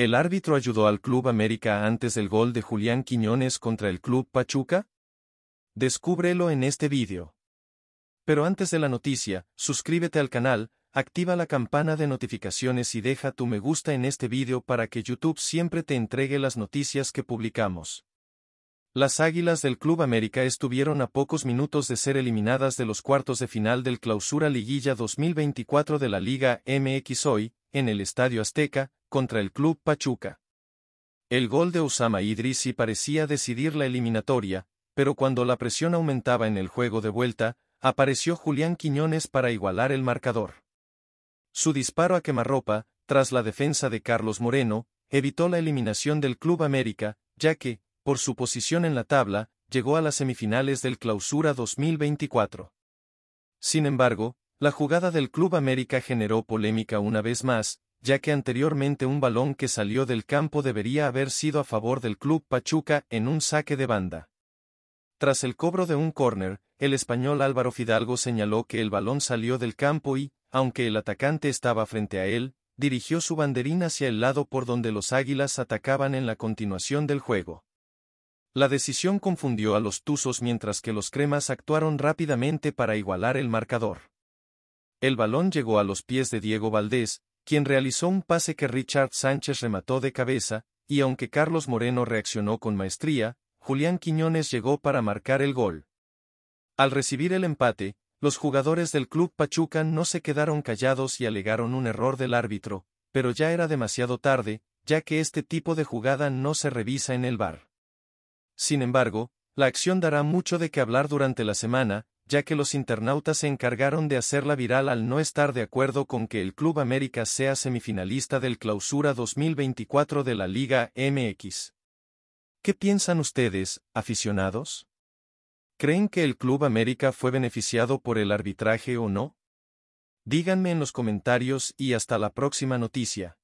¿El árbitro ayudó al Club América antes del gol de Julián Quiñones contra el Club Pachuca? Descúbrelo en este vídeo. Pero antes de la noticia, suscríbete al canal, activa la campana de notificaciones y deja tu me gusta en este vídeo para que YouTube siempre te entregue las noticias que publicamos. Las Águilas del Club América estuvieron a pocos minutos de ser eliminadas de los cuartos de final del Clausura Liguilla 2024 de la Liga MX hoy, en el Estadio Azteca, contra el Club Pachuca. El gol de Usama Idrissi parecía decidir la eliminatoria, pero cuando la presión aumentaba en el juego de vuelta, apareció Julián Quiñones para igualar el marcador. Su disparo a quemarropa, tras la defensa de Carlos Moreno, evitó la eliminación del Club América, ya que, por su posición en la tabla, llegó a las semifinales del Clausura 2024. Sin embargo, la jugada del Club América generó polémica una vez más, ya que anteriormente un balón que salió del campo debería haber sido a favor del Club Pachuca en un saque de banda. Tras el cobro de un córner, el español Álvaro Fidalgo señaló que el balón salió del campo y, aunque el atacante estaba frente a él, dirigió su banderín hacia el lado por donde los Águilas atacaban en la continuación del juego. La decisión confundió a los tuzos mientras que los cremas actuaron rápidamente para igualar el marcador. El balón llegó a los pies de Diego Valdés, quien realizó un pase que Richard Sánchez remató de cabeza, y aunque Carlos Moreno reaccionó con maestría, Julián Quiñones llegó para marcar el gol. Al recibir el empate, los jugadores del Club Pachuca no se quedaron callados y alegaron un error del árbitro, pero ya era demasiado tarde, ya que este tipo de jugada no se revisa en el VAR. Sin embargo, la acción dará mucho de qué hablar durante la semana, ya que los internautas se encargaron de hacerla viral al no estar de acuerdo con que el Club América sea semifinalista del Clausura 2024 de la Liga MX. ¿Qué piensan ustedes, aficionados? ¿Creen que el Club América fue beneficiado por el arbitraje o no? Díganme en los comentarios y hasta la próxima noticia.